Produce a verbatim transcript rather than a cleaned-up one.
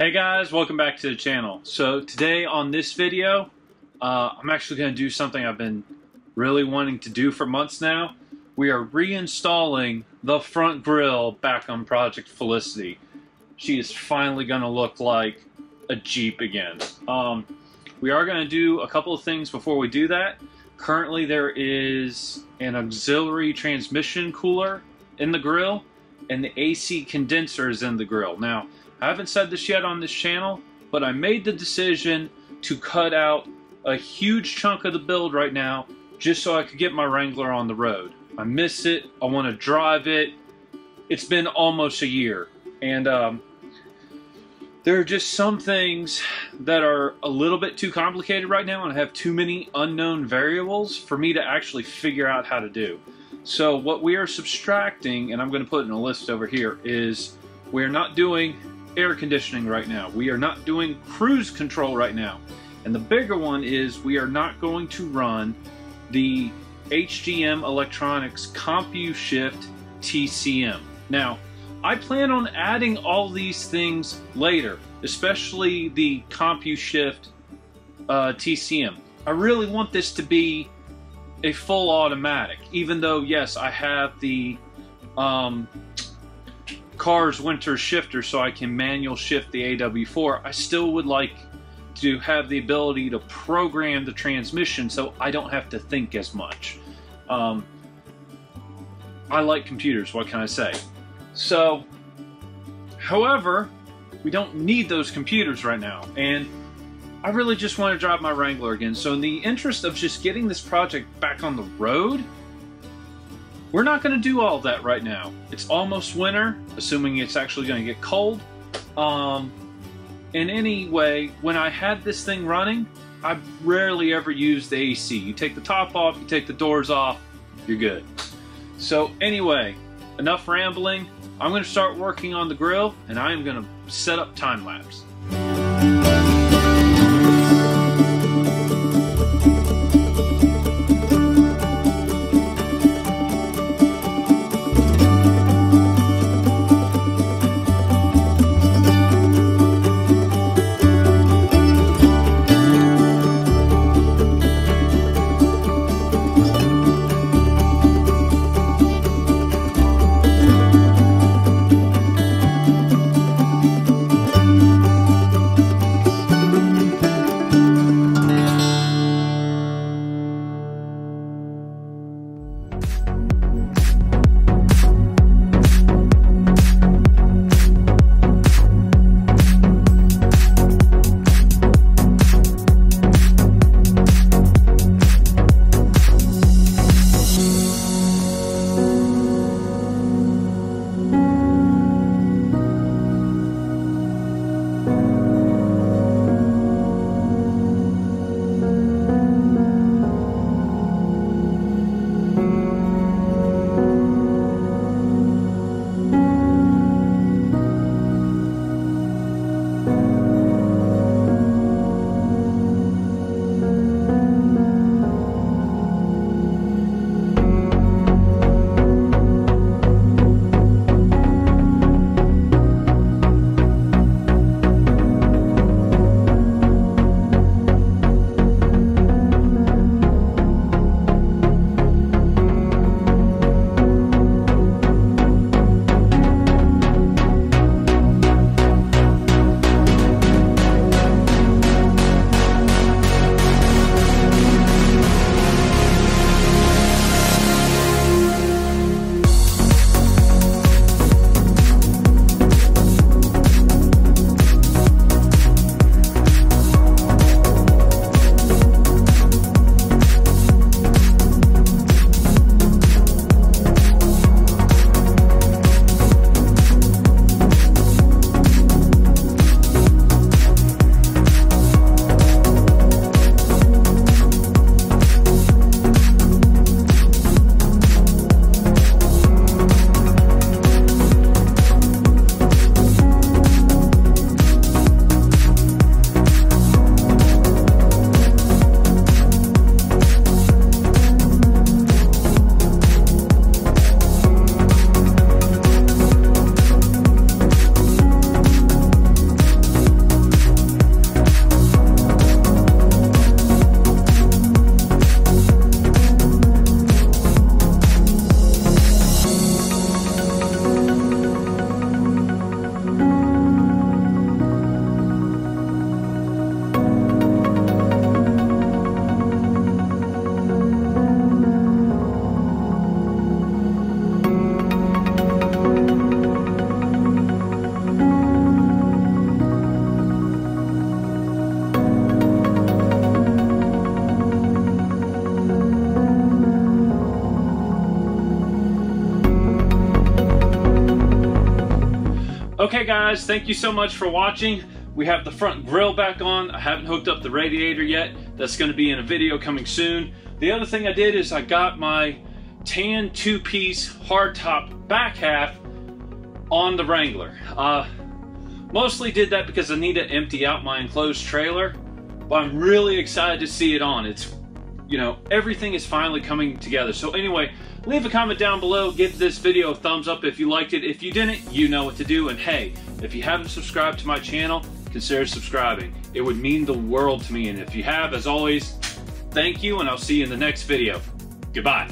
Hey guys, welcome back to the channel. So today on this video, uh, I'm actually going to do something I've been really wanting to do for months now. We are reinstalling the front grille back on Project Felicity. She is finally going to look like a Jeep again. Um, we are going to do a couple of things before we do that. Currently there is an auxiliary transmission cooler in the grille and the A C condenser is in the grille. Now, I haven't said this yet on this channel, but I made the decision to cut out a huge chunk of the build right now just so I could get my Wrangler on the road. I miss it. I want to drive it. It's been almost a year. And um, there are just some things that are a little bit too complicated right now and I have too many unknown variables for me to actually figure out how to do. So what we are subtracting, and I'm going to put in a list over here, is we're not doing air conditioning right now. We are not doing cruise control right now. And the bigger one is we are not going to run the H G M Electronics CompuShift T C M. Now, I plan on adding all these things later, especially the CompuShift uh, T C M. I really want this to be a full automatic, even though, yes, I have the um, car's winter shifter so I can manual shift the A W four, I still would like to have the ability to program the transmission so I don't have to think as much. Um, I like computers, what can I say? So, however, we don't need those computers right now, and I really just want to drive my Wrangler again. So in the interest of just getting this project back on the road, we're not going to do all that right now. It's almost winter, assuming it's actually going to get cold. Um, and anyway, when I had this thing running, I rarely ever used the A C. You take the top off, you take the doors off, you're good. So anyway, enough rambling. I'm going to start working on the grill, and I am going to set up time lapse. Okay guys, thank you so much for watching. We have the front grill back on. I haven't hooked up the radiator yet. That's going to be in a video coming soon. The other thing I did is I got my tan two-piece hardtop back half on the Wrangler. Uh, mostly did that because I need to empty out my enclosed trailer, but I'm really excited to see it on. It's, you know, everything is finally coming together. So anyway, leave a comment down below, give this video a thumbs up if you liked it. If you didn't, you know what to do. And hey, if you haven't subscribed to my channel, consider subscribing. It would mean the world to me. And if you have, as always, thank you, and I'll see you in the next video. Goodbye.